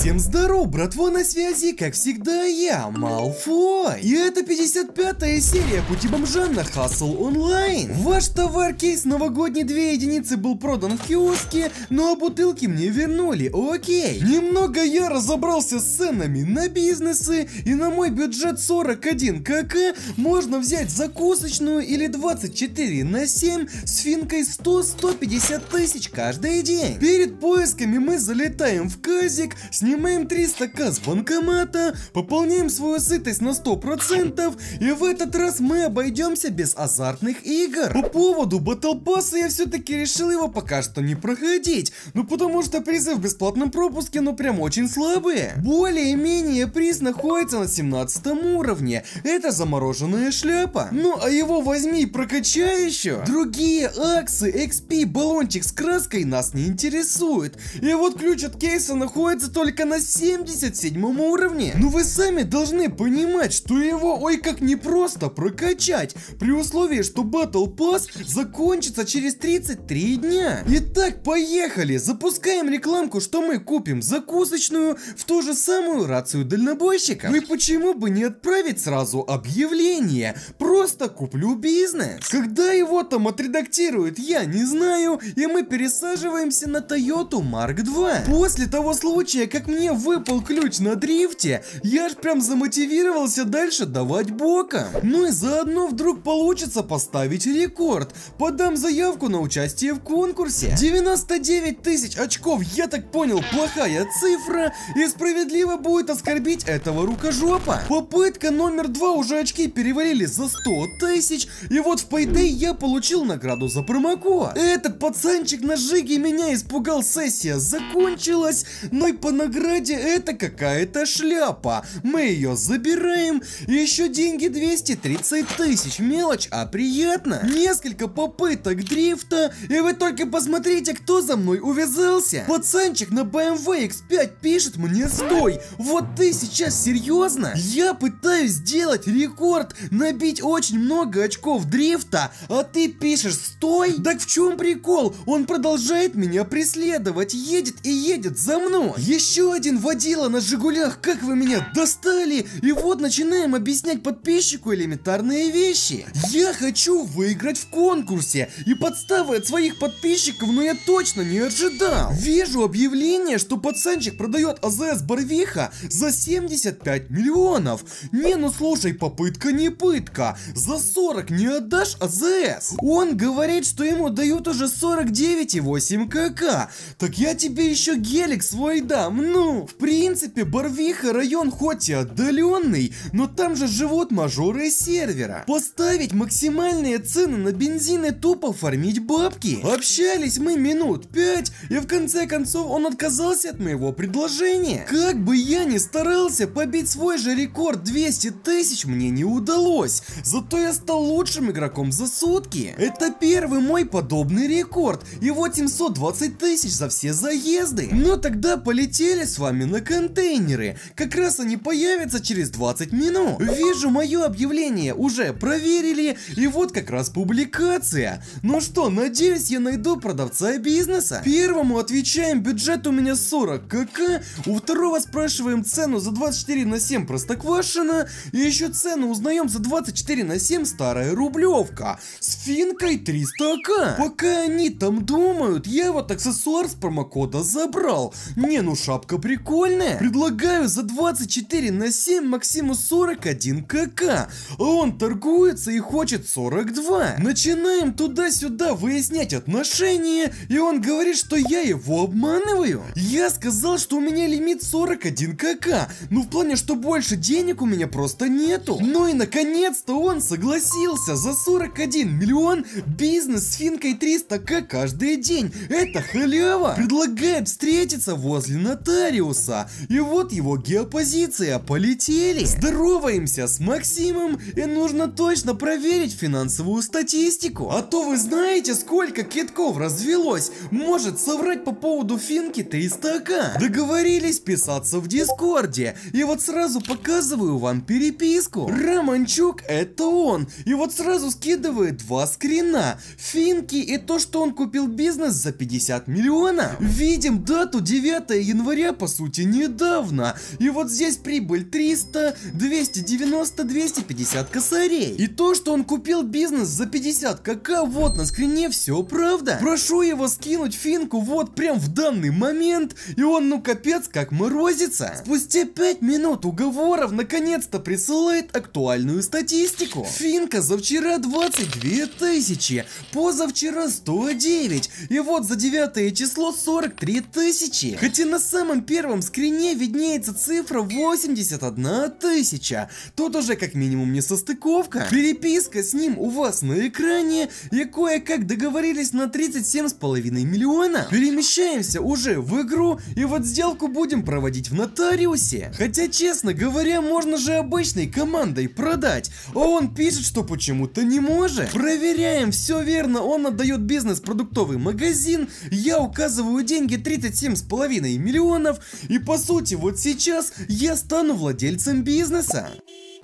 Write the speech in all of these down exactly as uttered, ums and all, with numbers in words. Всем здоров, братва, на связи, как всегда, я, Малфой. И это пятьдесят пятая серия Пути Бомжа на Hassle Online. Ваш товар-кейс новогодний две единицы был продан в киоске, но бутылки мне вернули, окей. Немного я разобрался с ценами на бизнесы, и на мой бюджет сорок один ка ка можно взять закусочную или двадцать четыре на семь с финкой сто — сто пятьдесят тысяч каждый день. Перед поисками мы залетаем в казик, снимаем триста ка с банкомата, пополняем свою сытость на сто процентов, и в этот раз мы обойдемся без азартных игр. По поводу Battle Pass я все-таки решил его пока что не проходить, ну потому что призы в бесплатном пропуске ну прям очень слабые. Более-менее приз находится на семнадцатом уровне, это замороженная шляпа. Ну а его возьми и прокачай еще. Другие аксы, икс пи, баллончик с краской нас не интересует. И вот ключ от кейса находится только на семьдесят седьмом уровне. Ну вы сами должны понимать, что его ой как непросто прокачать, при условии, что Battle Pass закончится через тридцать три дня. Итак, поехали, запускаем рекламку, что мы купим закусочную в ту же самую рацию дальнобойщика. Ну и почему бы не отправить сразу объявление, просто куплю бизнес. Когда его там отредактируют, я не знаю, и мы пересаживаемся на Toyota Марк два. После того случая, как мне выпал ключ на дрифте, я ж прям замотивировался дальше давать бока. Ну и заодно вдруг получится поставить рекорд. Подам заявку на участие в конкурсе. девяносто девять тысяч очков, я так понял, плохая цифра, и справедливо будет оскорбить этого рукожопа. Попытка номер два, уже очки перевалили за сто тысяч, и вот в Payday я получил награду за промокод. Этот пацанчик на жиге меня испугал, сессия закончилась, но и по награде это какая-то шляпа. Мы ее забираем, и еще деньги двести тридцать тысяч, мелочь, а приятно. Несколько попыток дрифта, и вы только посмотрите, кто за мной увязался. Пацанчик на бэ эм вэ икс пять пишет мне: стой, вот ты сейчас серьезно? Я пытаюсь сделать рекорд, набить очень много очков дрифта, а ты пишешь стой? Так в чем прикол? Он продолжает меня преследовать, едет и едет за мной. Еще один водила на Жигулях, как вы меня достали. И вот начинаем объяснять подписчику элементарные вещи. Я хочу выиграть в конкурсе, и подставы от своих подписчиков но я точно не ожидал. Вижу объявление, что пацанчик продает а зэ эс Барвиха за семьдесят пять миллионов. Не, ну слушай, попытка не пытка. За сорок не отдашь а зэ эс? Он говорит, что ему дают уже сорок девять и восемь ка ка. Так я тебе еще гелик свой дам. Ну, в принципе, Барвиха район хоть и отдаленный, но там же живут мажоры сервера. Поставить максимальные цены на бензин и тупо фармить бабки. Общались мы минут пять, и в конце концов он отказался от моего предложения. Как бы я ни старался, побить свой же рекорд двести тысяч мне не удалось. Зато я стал лучшим игроком за сутки. Это первый мой подобный рекорд, и вот семьсот двадцать тысяч за все заезды. Но тогда полетели с вами на контейнеры, как раз они появятся через двадцать минут. Вижу, мое объявление уже проверили, и вот как раз публикация. Ну что, надеюсь, я найду продавца бизнеса. Первому отвечаем: бюджет у меня сорок ка ка, у второго спрашиваем цену за двадцать четыре на семь Простоквашина, и еще цену узнаем за двадцать четыре на семь Старая Рублевка с финкой триста ка. Пока они там думают, я вот аксессуар с промокода забрал. Не, ну шапка прикольная. Предлагаю за двадцать четыре на семь Максиму сорок один ка ка, а он торгуется и хочет сорок два. Начинаем туда-сюда выяснять отношения, и он говорит, что я его обманываю. Я сказал, что у меня лимит сорок один ка ка, ну в плане, что больше денег у меня просто нету. Ну и наконец-то он согласился. За сорок один миллион бизнес с финкой триста ка каждый день. Это халява. Предлагает встретиться возле нотариуса. И вот его геопозиция. Полетели. Здороваемся с Максимом, и нужно точно проверить финансовую статистику. А то вы знаете, сколько китков развелось. Может соврать по поводу финки триста ка. Договорились писаться в Дискорде. И вот сразу показываю вам переписку. Романчук — это он. И вот сразу скидывает два скрина. Финки и то, что он купил бизнес за пятьдесят миллионов. Видим дату девятое января уже, по сути, недавно. И вот здесь прибыль триста, двести девяносто, двести пятьдесят косарей. И то, что он купил бизнес за пятьдесят ка ка, вот на скрине все правда. Прошу его скинуть финку вот прям в данный момент. И он, ну капец, как морозится. Спустя пять минут уговоров, наконец-то присылает актуальную статистику. Финка за вчера двадцать две тысячи, позавчера сто девять. И вот за девятое число сорок три тысячи. Хотя на самом первом скрине виднеется цифра восемьдесят одна тысяча. Тут уже как минимум несостыковка. Переписка с ним у вас на экране. И кое-как договорились на тридцать семь с половиной миллиона. Перемещаемся уже в игру. И вот сделку будем проводить в нотариусе. Хотя, честно говоря, можно же обычной командой продать. А он пишет, что почему-то не может. Проверяем, все верно. Он отдает бизнес продуктовый магазин. Я указываю деньги тридцать семь с половиной миллионов. И по сути, вот сейчас я стану владельцем бизнеса.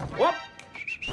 Оп!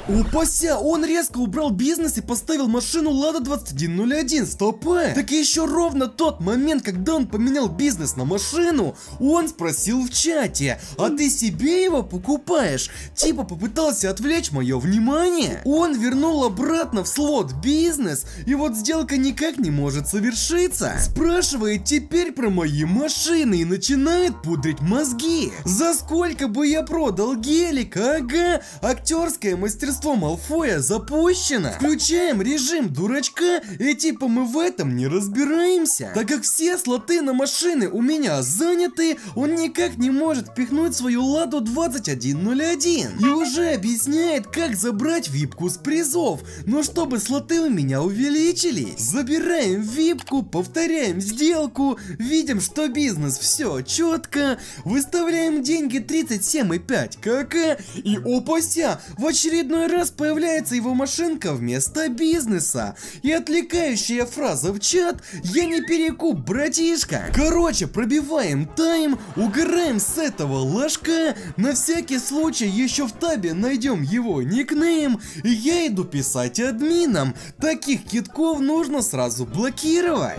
Упася, он резко убрал бизнес и поставил машину Лада двадцать один ноль один, стопэ. Так еще ровно тот момент, когда он поменял бизнес на машину, он спросил в чате: а ты себе его покупаешь? Типа попытался отвлечь мое внимание. Он вернул обратно в слот бизнес, и вот сделка никак не может совершиться. Спрашивает теперь про мои машины и начинает пудрить мозги. За сколько бы я продал гелик? Ага, актерская мастерская. Мастерство Малфоя запущено. Включаем режим дурачка, и типа мы в этом не разбираемся. Так как все слоты на машины у меня заняты, он никак не может впихнуть свою Ладу двадцать один ноль один. И уже объясняет, как забрать випку с призов, но чтобы слоты у меня увеличились. Забираем випку, повторяем сделку, видим, что бизнес все четко, выставляем деньги тридцать семь и пять ка ка, и опася, в очередной раз появляется его машинка вместо бизнеса. И отвлекающая фраза в чат: я не перекуп, братишка. Короче, пробиваем тайм, угораем с этого ложка. На всякий случай еще в табе найдем его никнейм. И я иду писать админам. Таких китков нужно сразу блокировать.